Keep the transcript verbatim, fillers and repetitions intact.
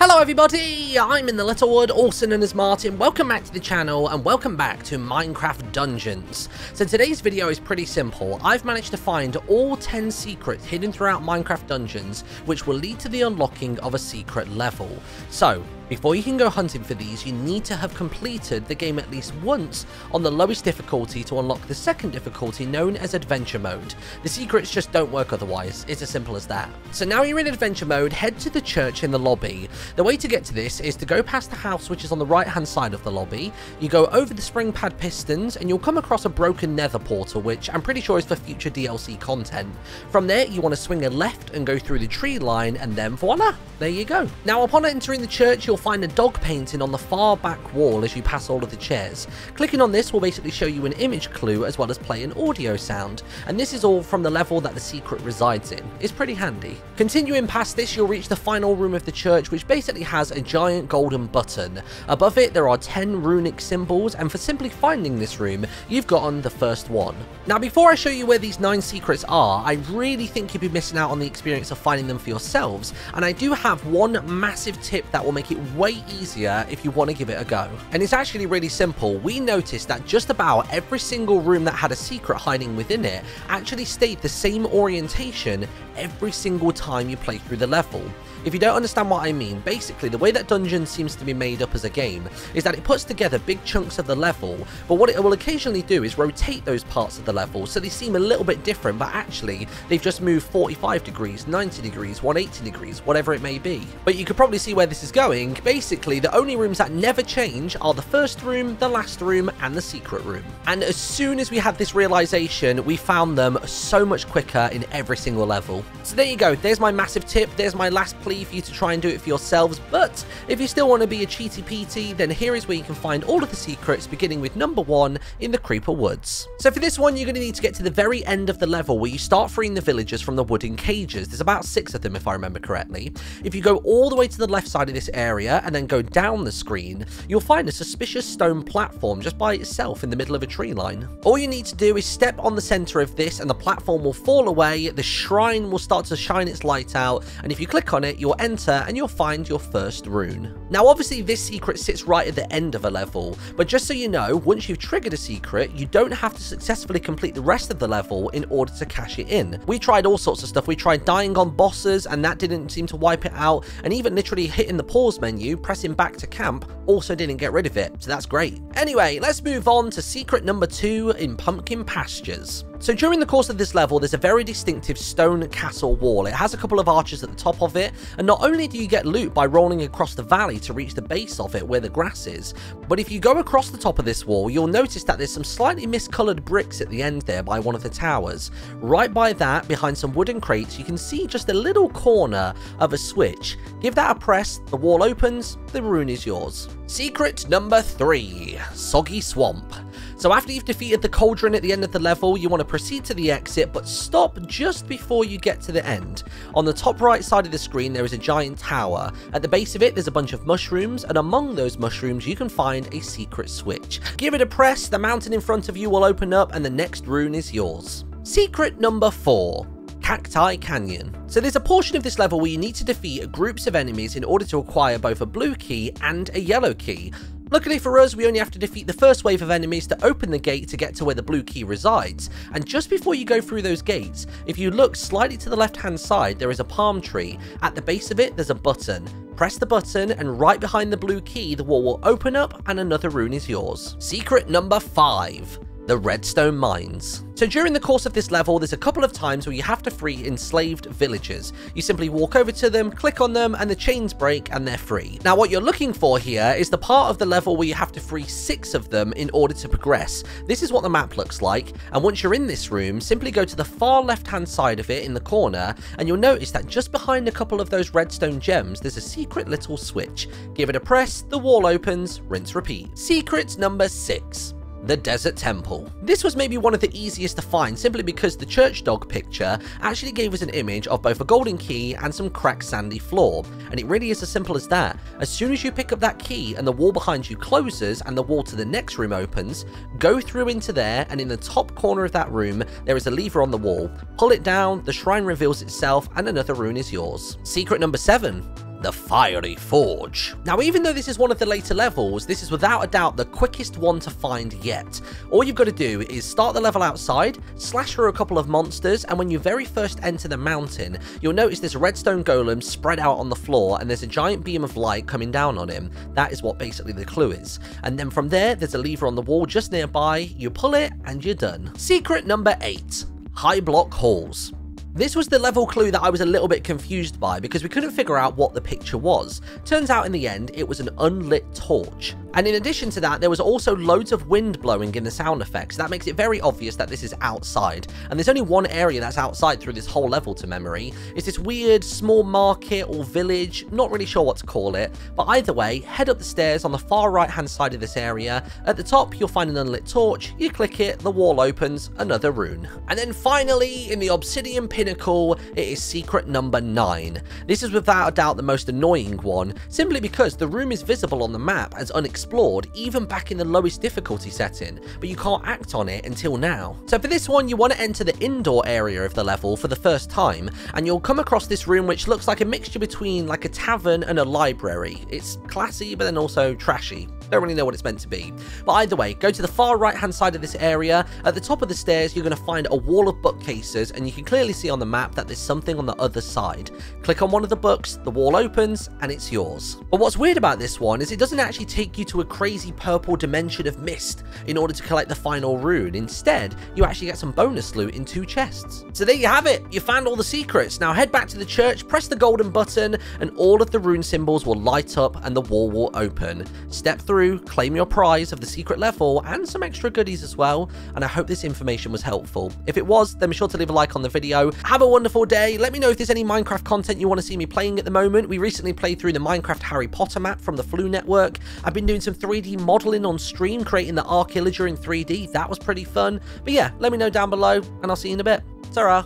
Hello everybody, I'm in the Littlewood, also known as Martin. Welcome back to the channel and welcome back to Minecraft Dungeons. So today's video is pretty simple. I've managed to find all ten secrets hidden throughout Minecraft Dungeons, which will lead to the unlocking of a secret level. So before you can go hunting for these, you need to have completed the game at least once on the lowest difficulty to unlock the second difficulty known as Adventure Mode. The secrets just don't work otherwise, it's as simple as that. So now you're in Adventure Mode, head to the church in the lobby. The way to get to this is to go past the house which is on the right hand side of the lobby, you go over the spring pad pistons and you'll come across a broken nether portal which I'm pretty sure is for future D L C content. From there you want to swing a left and go through the tree line and then voila, there you go. Now upon entering the church you'll find a dog painting on the far back wall as you pass all of the chairs. Clicking on this will basically show you an image clue as well as play an audio sound, and this is all from the level that the secret resides in. It's pretty handy. Continuing past this you'll reach the final room of the church which basically has a giant golden button. Above it there are ten runic symbols, and for simply finding this room you've gotten the first one. Now before I show you where these nine secrets are, I really think you'd be missing out on the experience of finding them for yourselves, and I do have one massive tip that will make it way easier if you want to give it a go. And it's actually really simple. We noticed that just about every single room that had a secret hiding within it actually stayed the same orientation every single time you play through the level. If you don't understand what I mean, basically the way that Dungeons seems to be made up as a game is that it puts together big chunks of the level, but what it will occasionally do is rotate those parts of the level so they seem a little bit different, but actually they've just moved forty-five degrees, ninety degrees, one hundred eighty degrees, whatever it may be. But you could probably see where this is going. Basically the only rooms that never change are the first room, the last room and the secret room. And as soon as we had this realization, we found them so much quicker in every single level. So there you go, there's my massive tip, there's my last plea for you to try and do it for yourselves. But if you still want to be a cheaty peaty, then here is where you can find all of the secrets, beginning with number one in the Creeper Woods. So for this one you're going to need to get to the very end of the level where you start freeing the villagers from the wooden cages. There's about six of them if I remember correctly. If you go all the way to the left side of this area and then go down the screen, you'll find a suspicious stone platform just by itself in the middle of a tree line. All you need to do is step on the center of this and the platform will fall away, the shrine will start to shine its light out, and if you click on it you'll enter and you'll find your first rune. Now obviously this secret sits right at the end of a level, but just so you know, once you've triggered a secret you don't have to successfully complete the rest of the level in order to cash it in. We tried all sorts of stuff, we tried dying on bosses and that didn't seem to wipe it out, and even literally hitting the pause menu, pressing back to camp, also didn't get rid of it, so that's great. Anyway, let's move on to secret number two in Pumpkin Pastures. So during the course of this level, there's a very distinctive stone castle wall. It has a couple of arches at the top of it, and not only do you get loot by rolling across the valley to reach the base of it where the grass is, but if you go across the top of this wall, you'll notice that there's some slightly miscoloured bricks at the end there by one of the towers. Right by that, behind some wooden crates, you can see just a little corner of a switch. Give that a press, the wall opens, the rune is yours. Secret number three, Soggy Swamp. So after you've defeated the cauldron at the end of the level, you want to proceed to the exit, but stop just before you get to the end. On the top right side of the screen, there is a giant tower. At the base of it, there's a bunch of mushrooms, and among those mushrooms, you can find a secret switch. Give it a press, the mountain in front of you will open up, and the next rune is yours. Secret number four, Cacti Canyon. So there's a portion of this level where you need to defeat groups of enemies in order to acquire both a blue key and a yellow key. Luckily for us, we only have to defeat the first wave of enemies to open the gate to get to where the blue key resides, and just before you go through those gates, if you look slightly to the left hand side, there is a palm tree. At the base of it, there's a button. Press the button, and right behind the blue key, the wall will open up and another rune is yours. Secret number five, the Redstone Mines. So during the course of this level, there's a couple of times where you have to free enslaved villagers. You simply walk over to them, click on them, and the chains break and they're free. Now what you're looking for here is the part of the level where you have to free six of them in order to progress. This is what the map looks like, and once you're in this room, simply go to the far left-hand side of it in the corner, and you'll notice that just behind a couple of those redstone gems, there's a secret little switch. Give it a press, the wall opens, rinse, repeat. Secret number six, the Desert Temple. This was maybe one of the easiest to find simply because the church dog picture actually gave us an image of both a golden key and some cracked sandy floor, and it really is as simple as that. As soon as you pick up that key and the wall behind you closes and the wall to the next room opens, go through into there, and in the top corner of that room there is a lever on the wall. Pull it down, the shrine reveals itself, and another rune is yours. Secret number seven, the Fiery Forge. Now, even though this is one of the later levels, this is without a doubt the quickest one to find yet. All you've got to do is start the level outside, slash through a couple of monsters, and when you very first enter the mountain, you'll notice this redstone golem spread out on the floor, and there's a giant beam of light coming down on him. That is what basically the clue is. And then from there, there's a lever on the wall just nearby, you pull it, and you're done. Secret number eight, High Block Halls. This was the level clue that I was a little bit confused by because we couldn't figure out what the picture was. Turns out in the end, it was an unlit torch. And in addition to that, there was also loads of wind blowing in the sound effects. That makes it very obvious that this is outside. And there's only one area that's outside through this whole level to memory. It's this weird small market or village, not really sure what to call it. But either way, head up the stairs on the far right hand side of this area. At the top, you'll find an unlit torch. You click it, the wall opens, another rune. And then finally, in the Obsidian Pinnacle, it is secret number nine. This is without a doubt the most annoying one, simply because the room is visible on the map as unexplored, even back in the lowest difficulty setting, but you can't act on it until now. So for this one, you want to enter the indoor area of the level for the first time, and you'll come across this room which looks like a mixture between like a tavern and a library. It's classy, but then also trashy. Don't really know what it's meant to be. But either way, go to the far right-hand side of this area. At the top of the stairs, you're going to find a wall of bookcases, and you can clearly see on the map that there's something on the other side. Click on one of the books, the wall opens, and it's yours. But what's weird about this one is it doesn't actually take you to a crazy purple dimension of mist in order to collect the final rune. Instead, you actually get some bonus loot in two chests. So there you have it. You found all the secrets. Now head back to the church, press the golden button, and all of the rune symbols will light up and the wall will open. Step through, claim your prize of the secret level and some extra goodies as well. And I hope this information was helpful. If it was, then be sure to leave a like on the video. Have a wonderful day. Let me know if there's any Minecraft content you want to see me playing at the moment. We recently played through the Minecraft Harry Potter map from the Flu Network. I've been doing some three D modeling on stream, creating the Arch-Illager in three D. That was pretty fun. But yeah, let me know down below, and I'll see you in a bit. Ta-ra.